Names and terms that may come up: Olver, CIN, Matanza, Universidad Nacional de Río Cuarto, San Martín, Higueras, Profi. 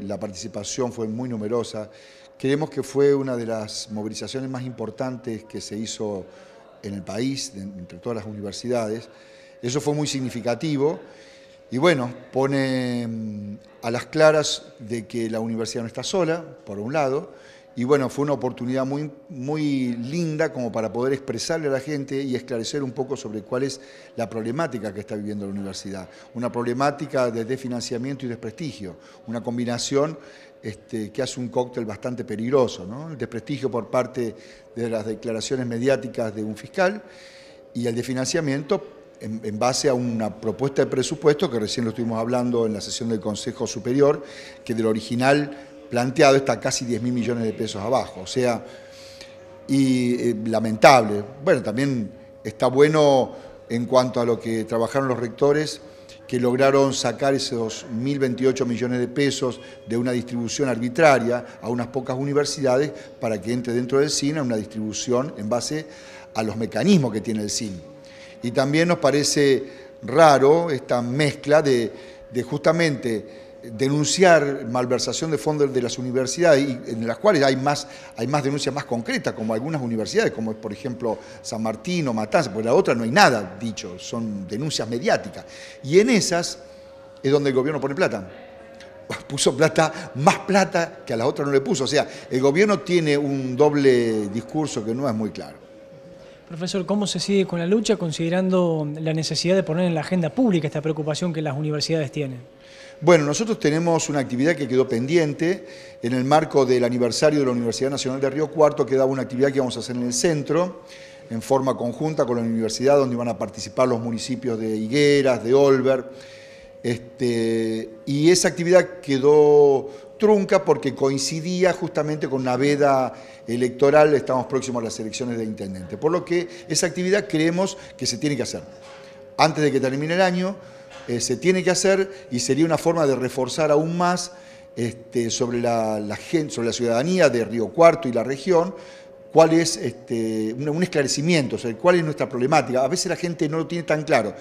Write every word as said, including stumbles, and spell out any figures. fue, la participación fue muy numerosa. Creemos que fue una de las movilizaciones más importantes que se hizo en el país, entre todas las universidades. Eso fue muy significativo y bueno, pone a las claras de que la universidad no está sola, por un lado, y bueno, fue una oportunidad muy, muy linda como para poder expresarle a la gente y esclarecer un poco sobre cuál es la problemática que está viviendo la universidad. Una problemática de desfinanciamiento y desprestigio, una combinación este, que hace un cóctel bastante peligroso, ¿no? El desprestigio por parte de las declaraciones mediáticas de un fiscal y el desfinanciamiento en, en base a una propuesta de presupuesto que recién lo estuvimos hablando en la sesión del Consejo Superior, que del original planteado está casi diez mil millones de pesos abajo, o sea, y eh, lamentable. Bueno, también está bueno en cuanto a lo que trabajaron los rectores, que lograron sacar esos mil veintiocho millones de pesos de una distribución arbitraria a unas pocas universidades para que entre dentro del C I N a una distribución en base a los mecanismos que tiene el C I N. Y también nos parece raro esta mezcla de, de justamente denunciar malversación de fondos de las universidades, y en las cuales hay más, hay más denuncias más concretas, como algunas universidades, como por ejemplo San Martín o Matanza, porque la otra no hay nada dicho, son denuncias mediáticas. Y en esas es donde el gobierno pone plata. Puso plata, más plata que a las otras no le puso. O sea, el gobierno tiene un doble discurso que no es muy claro. Profesor, ¿cómo se sigue con la lucha considerando la necesidad de poner en la agenda pública esta preocupación que las universidades tienen? Bueno, nosotros tenemos una actividad que quedó pendiente en el marco del aniversario de la Universidad Nacional de Río Cuarto, quedaba una actividad que vamos a hacer en el centro, en forma conjunta con la universidad, donde van a participar los municipios de Higueras, de Olver, este, y esa actividad quedó trunca porque coincidía justamente con una veda electoral, estamos próximos a las elecciones de intendente, por lo que esa actividad creemos que se tiene que hacer. Antes de que termine el año, Eh, se tiene que hacer y sería una forma de reforzar aún más este, sobre, la, la gente, sobre la ciudadanía de Río Cuarto y la región, cuál es este, un, un esclarecimiento, o sea, cuál es nuestra problemática. A veces la gente no lo tiene tan claro.